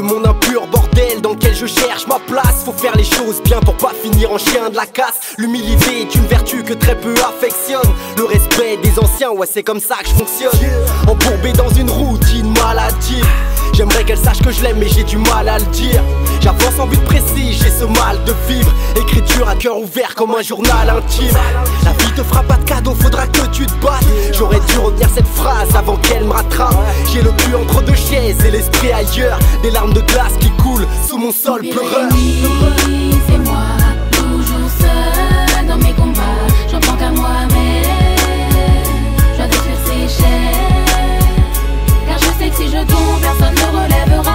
ce monde impur, bordel dans lequel je cherche ma place. Faut faire les choses bien pour pas finir en chien de la casse. L'humilité est une vertu que très peu affectionne. Le respect des anciens, ouais c'est comme ça que je fonctionne. Embourbé dans une routine maladive, j'aimerais qu'elle sache que je l'aime mais j'ai du mal à le dire. J'avance en but précis, j'ai ce mal de vivre. Écriture à cœur ouvert comme un journal intime. La vie te fera pas de cadeau, faudra que tu te battes. J'aurais dû retenir cette phrase avant qu'elle me rattrape. J'ai le cul entre deux chaises et l'esprit ailleurs. Des larmes de glace qui coulent sous mon sol pleureur. C'est moi, toujours seul dans mes combats. J'en prends qu'à moi-même, je dois détruire ces chaînes. Car je sais que si je tombe, personne ne relèvera.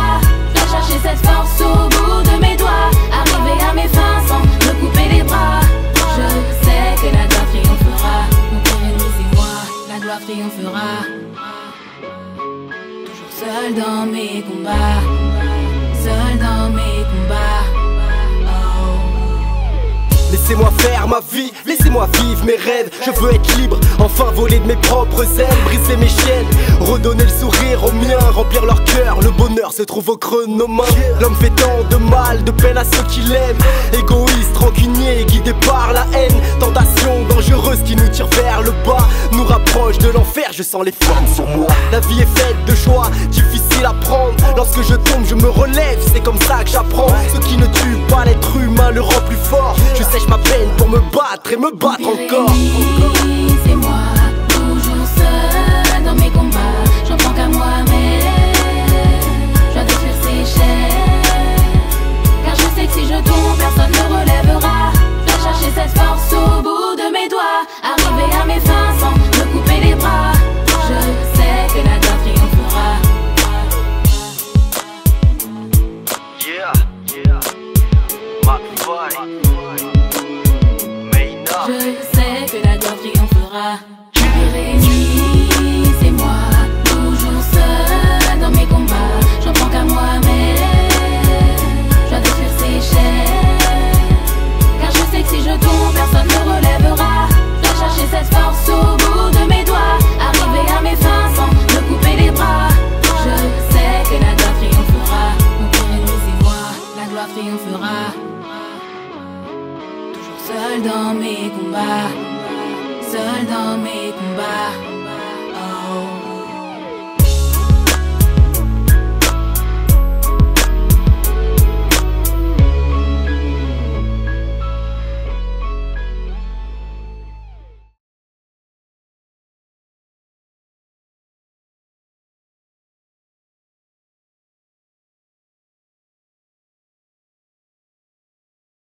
Je dois chercher cette force au bout de mes doigts, arriver à mes fins sans me couper les bras. Je sais que la gloire triomphera. Mon pire ennemi c'est moi, la gloire triomphera. Toujours seul dans mes combats, seul dans mes combats. Laissez-moi faire ma vie, laissez-moi vivre mes rêves. Je veux être libre, enfin voler de mes propres ailes. Briser mes chaînes, redonner le sourire aux miens. Remplir leur cœur, le bonheur se trouve au creux de nos mains. L'homme fait tant de mal, de peine à ceux qui l'aiment. Égoïste, rancunier, guidé par la haine. Tentation dangereuse qui nous tire vers le bas, nous rapproche de l'enfer, je sens les flammes sur moi. La vie est faite de choix, difficile à prendre. Lorsque je tombe, je me relève, c'est comme ça que j'apprends. Ce qui ne tue pas l'être humain le rend plus fort. Je sèche ma peine pour me battre et me battre encore. C'est moi, toujours seul dans mes combats. J'en prends qu'à moi-même, je dois détruire ces chaînes. Car je sais que si je tombe, personne ne relèvera. Je dois chercher cette force au bout de mes doigts, arriver à mes fins sans me couper les bras. Je sais que la gloire triomphera. Yeah, yeah, McFly. Je sais que la gloire triomphera. C'est moi, toujours seul dans mes combats. J'en prends qu'à moi-même, je dois détruire ces chaînes. Car je sais que si je tombe, personne ne relèvera. Je dois chercher cette force au bout de mes doigts, arriver à mes fins sans me couper les bras. Je sais que la gloire triomphera. Mon pire ennemi c'est moi, la gloire triomphera. Seul dans mes combats, seul dans mes combats.